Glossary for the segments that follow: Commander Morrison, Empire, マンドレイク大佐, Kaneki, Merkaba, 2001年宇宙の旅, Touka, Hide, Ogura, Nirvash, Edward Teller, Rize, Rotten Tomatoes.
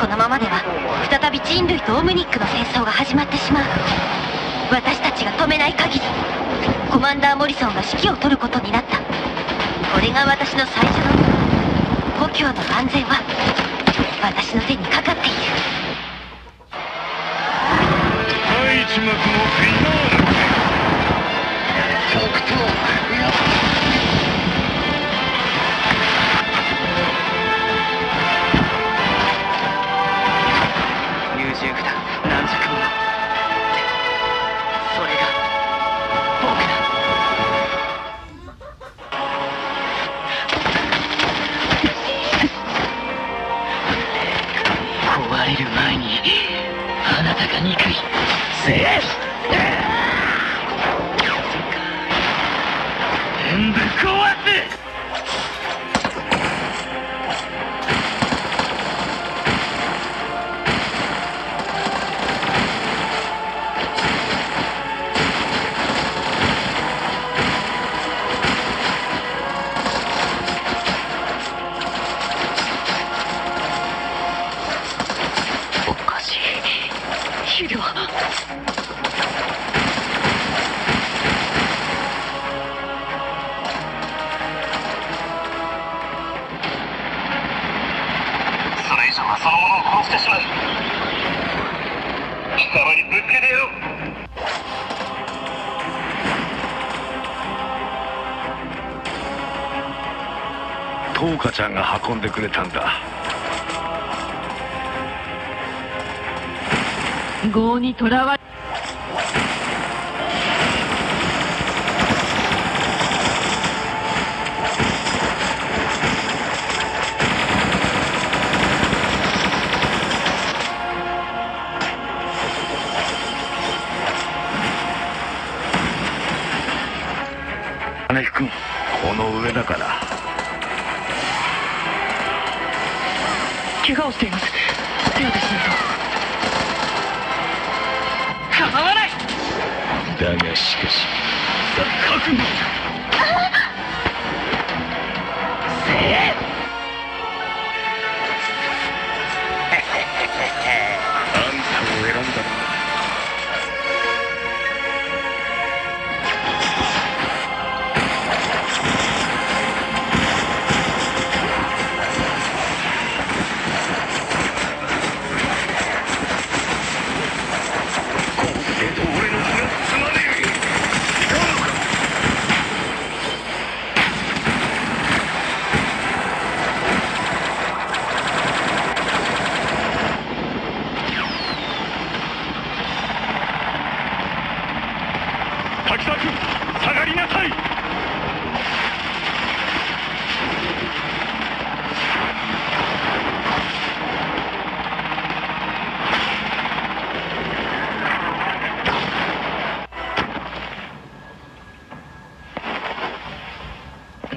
このままでは再び人類とオムニックの戦争が始まってしまう。私たちが止めない限りコマンダー・モリソンが指揮を取ることになった。これが私の最初の故郷の安全は私の手にかかっている。第一幕のフィナーレ。トウカちゃんが運んでくれたんだ。業にとらわれこの上だから怪我をしています。手当てしないと構わない。だがしかし覚悟あんたを選んだのだ。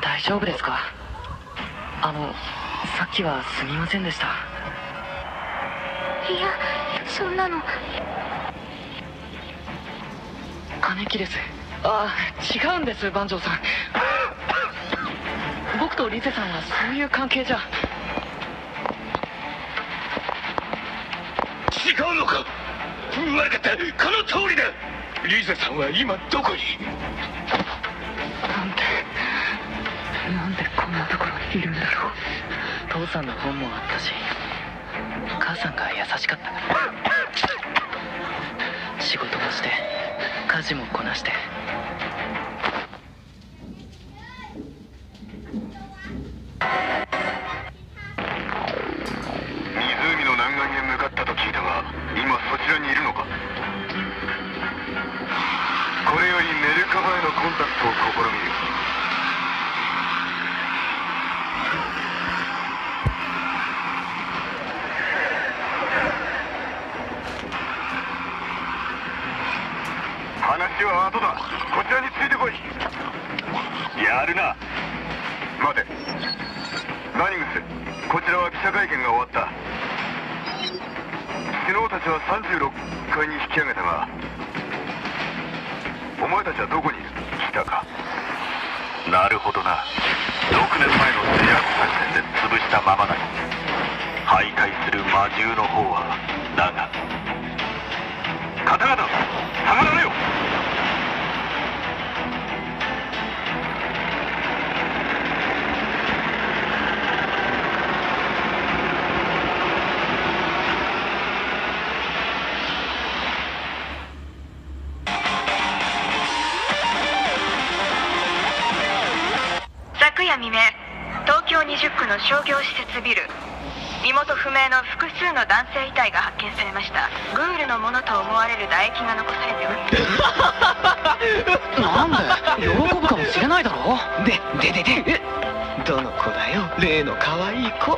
大丈夫ですか？さっきはすみませんでした。いや、そんなの。姉貴です。ああ、違うんです、番長さん。僕とリゼさんはそういう関係じゃ。違うのか？悪かった、この通りだ。リゼさんは今どこに？いるんだろう。父さんの本もあったし、母さんが優しかったから仕事もして家事もこなして。湖の南岸へ向かったと聞いたが、今そちらにいるのか？これよりメルカバへのコンタクトを試みる。話は後だ。こちらについてこい。やるな。待て、ナニングス。こちらは記者会見が終わった。首脳たちは36階に引き上げたが、お前たちはどこにいる？来たか。なるほどな。6年前の制圧作戦で潰したままだ。徘徊する魔竜の方は長方々下がられよ。昨夜未明、東京20区の商業施設ビル、身元不明の複数の男性遺体が発見されました。グールのものと思われる唾液が残されておりなんで喜ぶかもしれないだろう。でどの子だよ、例の可愛い子。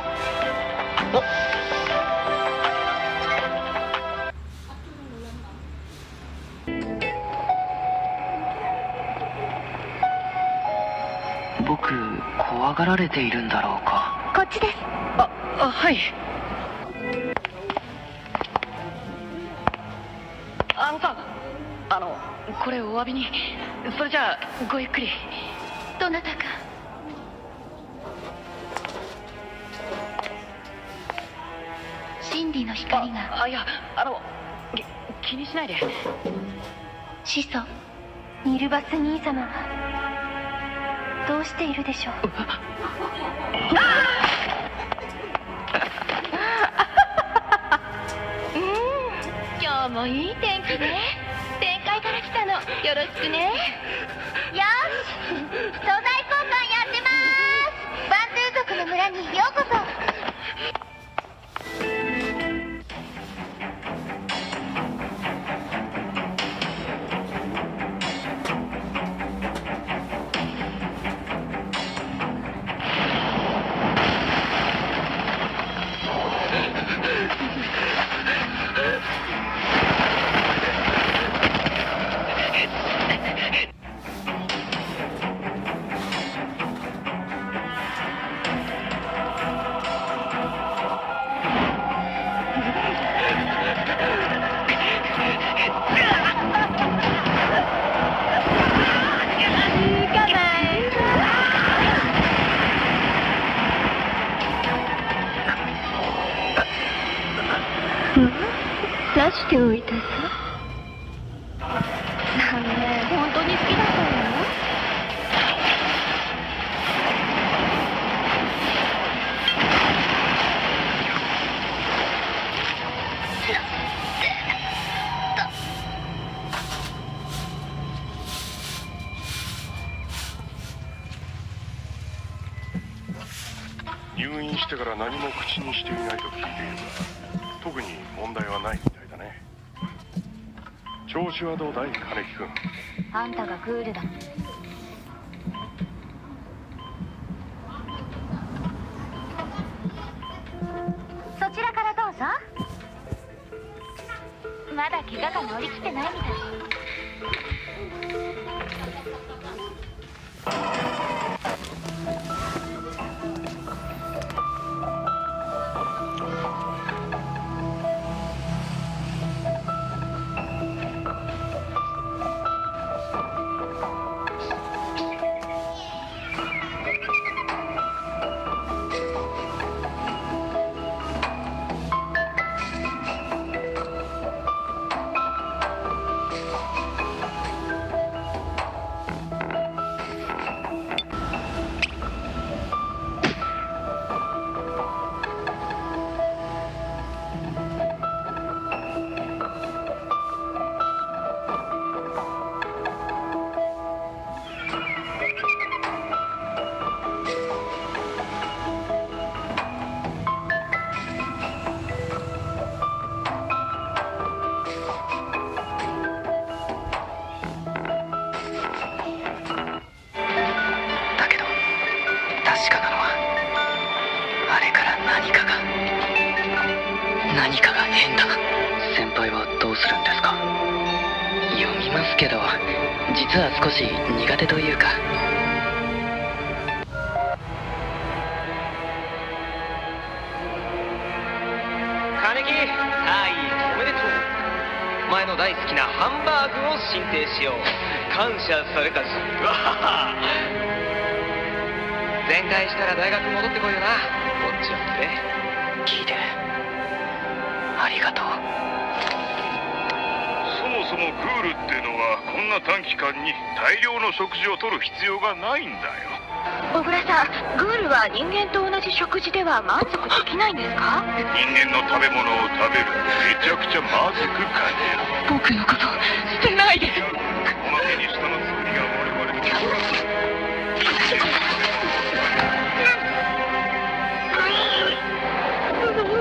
僕怖がられているんだろうか。こっちです。はい。あのさん、これお詫びに。それじゃあごゆっくり。どなたか。真理の光が。いや、気にしないで。始祖ニルバス兄様はどうしているでしょう。もういい天気ね。天界から来たの、よろしくね。よし、素材交換やってまーす。バンドゥー族の村にようこどういたさ。なんで本当に好きだったの？入院してから何も口にしていないと聞いているが、特に問題はないみたいだね。調子はどうだい、金木君。あんたがクールだ。そちらからどうぞ。まだ怪我が乗り切ってないみたい。実は少し苦手というか。金木、おめでとう。前の大好きなハンバーグを進呈しよう。感謝されたし。全開したら大学戻ってこいよな。こっちはね。聞いて。りがとう。そもそもクールってのはこんな短期間に大量の食事をとる必要がないんだよ。小倉さん、グールは人間と同じ食事では満足できないんですか？人間の食べ物を食べる、めちゃくちゃまずく感じる。僕のこと捨てないで。おまけに人の罪が我々に殺す。なんだよ。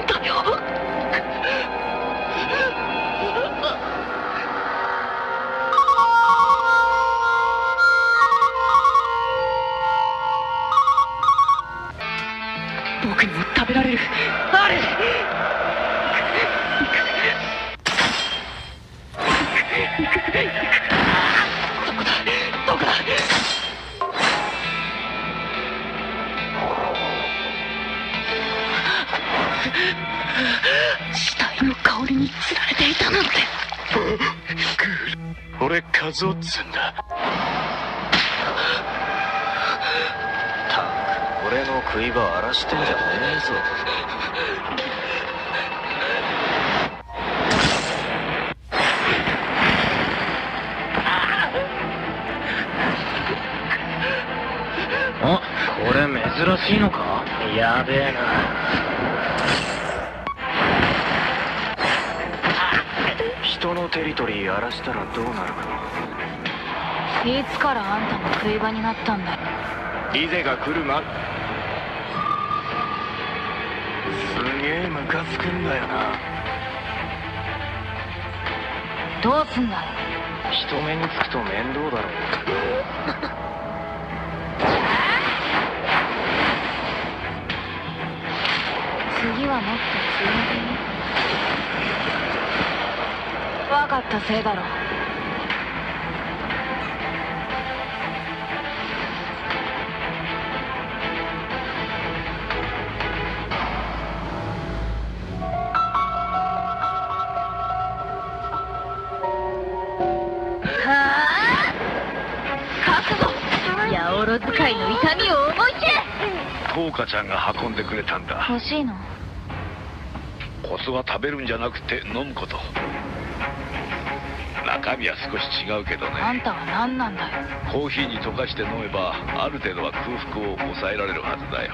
僕にも食べられる。あれ。どこだ。どこだ。死体の香りにつられていたなんて。俺数を積んだ。俺の食い場を荒らしてんじゃねえぞ。あ、これ珍しいのか。やべえな。人のテリトリー荒らしたらどうなるか。いつからあんたの食い場になったんだ。リゼが来るまで。すげえムカつくんだよな。どうすんだよ。人目につくと面倒だろ次はもっと強めに。分かったせいだろ。使いの痛みを思い出せ。トウカちゃんが運んでくれたんだ。欲しいの？コツは食べるんじゃなくて飲むこと。中身は少し違うけどね。あんたは何なんだよ。コーヒーに溶かして飲めばある程度は空腹を抑えられるはずだよ。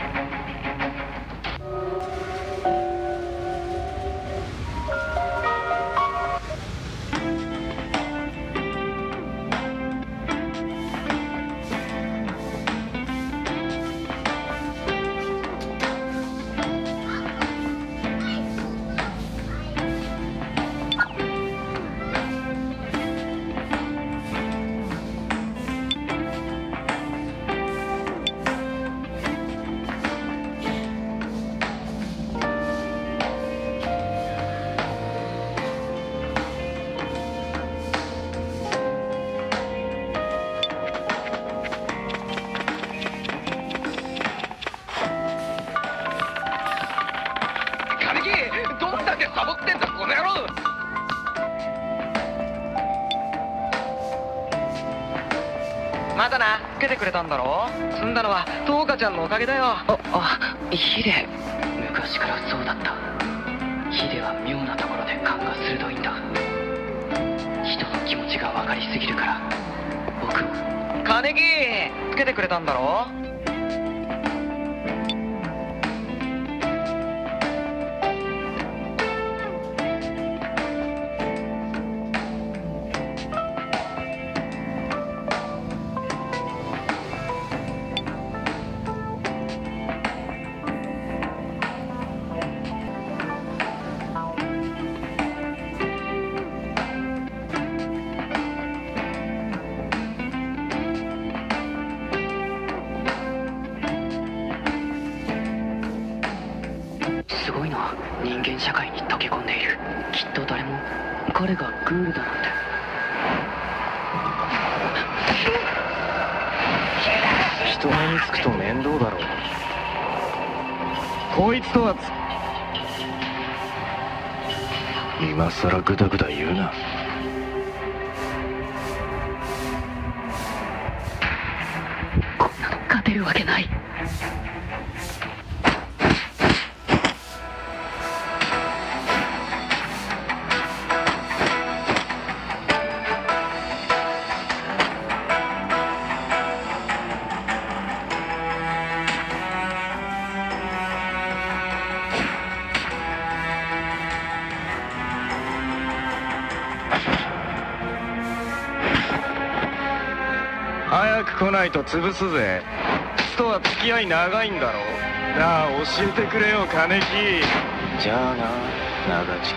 積んだのはトウカちゃんのおかげだよ。ヒデ、昔からそうだった。ヒデは妙なところで勘が鋭いんだ。人の気持ちが分かりすぎるから。僕も。金木、つけてくれたんだろ。グダグダ言うな。こんなの勝てるわけない。早く来ないと潰すぜ。父とは付き合い長いんだろ。なあ教えてくれよ金木。じゃあな長近。